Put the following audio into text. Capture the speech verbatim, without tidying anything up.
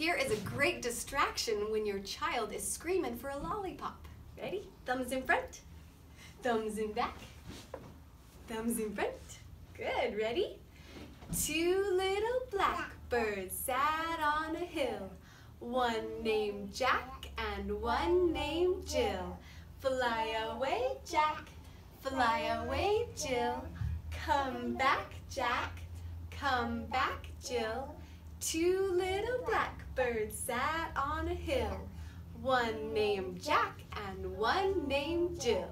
Here is a great distraction when your child is screaming for a lollipop. Ready? Thumbs in front, thumbs in back, thumbs in front. Good, ready? Two little blackbirds sat on a hill, one named Jack and one named Jill. Fly away, Jack, fly away, Jill. Come back, Jack, come back, Jill. Two little blackbirds sat on a hill, one named Jack and one named Jill.